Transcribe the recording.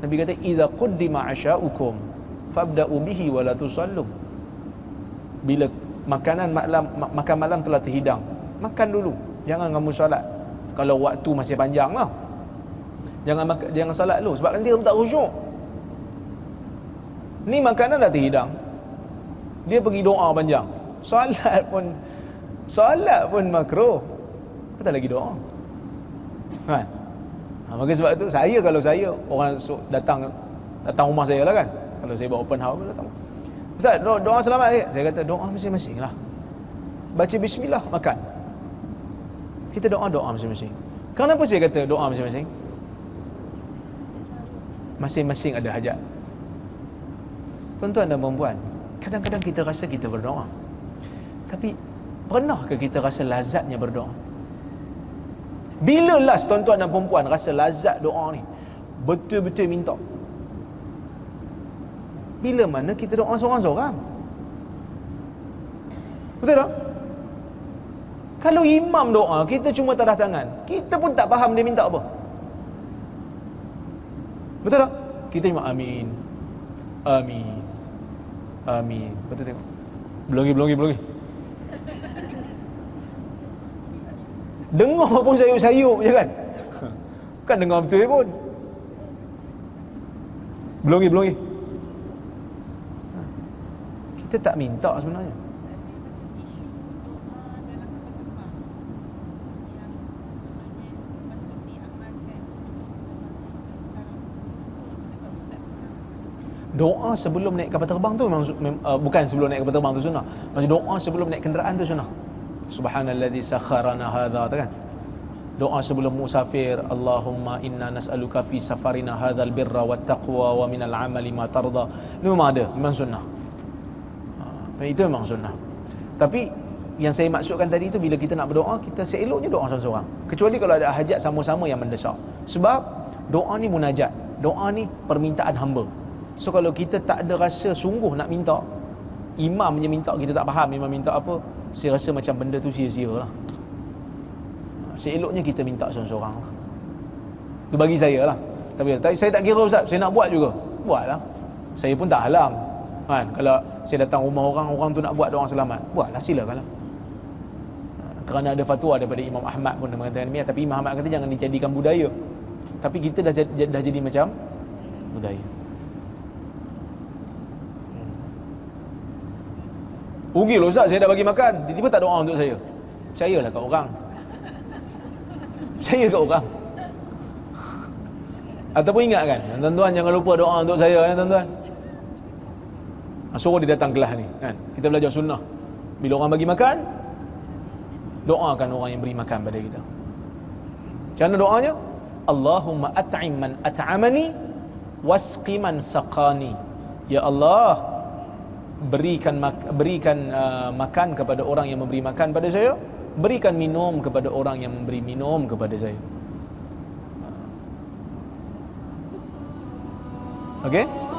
Nabi kata idza quddima asya'ukum fabda'u bihi wa la tusallu. Bila makan malam telah terhidang, makan dulu, jangan kamu solat. Kalau waktu masih panjang lah, jangan salat dulu, sebab nanti kamu tak khusyuk. Ni makanan dah terhidang, dia pergi doa panjang. Salat pun makruh, kata lagi doa. Kan? Maka sebab tu saya, kalau saya orang datang rumah saya lah kan, kalau saya buat open house datang. Ustaz, doa selamat ke? Saya kata doa masing-masing lah. Baca bismillah, makan. Kita doa masing-masing. Kenapa saya kata doa masing-masing? Masing-masing ada hajat. Tuan-tuan dan puan-puan, kadang-kadang kita rasa kita berdoa, tapi pernahkah kita rasa lazatnya berdoa? Bila last tuan-tuan dan puan-puan rasa lazat doa ni, betul-betul minta? Bila mana kita doa seorang-seorang? Betul tak? Kalau imam doa, kita cuma tadah tangan, kita pun tak faham dia minta apa. Betul tak? Kita cuma amin, amin, amin. Betul tengok? Belum lagi. Dengar pun sayup-sayup je kan? Bukan dengar betul pun. Belum lagi. Kita tak minta sebenarnya. Doa sebelum naik kapal terbang tu bukan sebelum naik kapal terbang tu sunnah. Maksud doa sebelum naik kenderaan tu sunnah. Subhanalladzi sakharana hadza, kan? Doa sebelum musafir, Allahumma inna nas'aluka fi safarina hadzal birra wat taqwa wa minal amali ma tarda. Memang ada, memang sunnah. Itu memang sunnah. Tapi yang saya maksudkan tadi tu, bila kita nak berdoa, kita seeloknya doa seorang-seorang. Kecuali kalau ada hajat sama-sama yang mendesak. Sebab doa ni munajat. Doa ni permintaan hamba. So kalau kita tak ada rasa sungguh nak minta, imam je minta, kita tak faham imam minta apa, saya rasa macam benda tu sia-sia lah. Seeloknya kita minta seorang-seorang lah. Itu bagi saya lah. Tapi saya tak kira Ustaz, saya nak buat juga, buat lah. Saya pun tak halang kan? Kalau saya datang rumah orang, orang tu nak buat doa selamat, buat lah, silakan lah. Kerana ada fatwa daripada Imam Ahmad pun mengatakan demikian. Tapi Imam Ahmad kata jangan dijadikan budaya, tapi kita dah jadi macam budaya. Rugi loh Ustaz, saya dah bagi makan, tiba-tiba tak doa untuk saya. Percayalah kat orang. Percaya kat orang. Ataupun ingatkan, tuan-tuan jangan lupa doa untuk saya ya tuan-tuan. Suruh dia datang kelas ni kan. Kita belajar sunnah. Bila orang bagi makan, doakan orang yang beri makan pada kita. Macam mana doanya? Allahumma at'im man at'amani wasqi man saqani. Ya Allah, berikan makan kepada orang yang memberi makan pada saya, berikan minum kepada orang yang memberi minum kepada saya. Okey?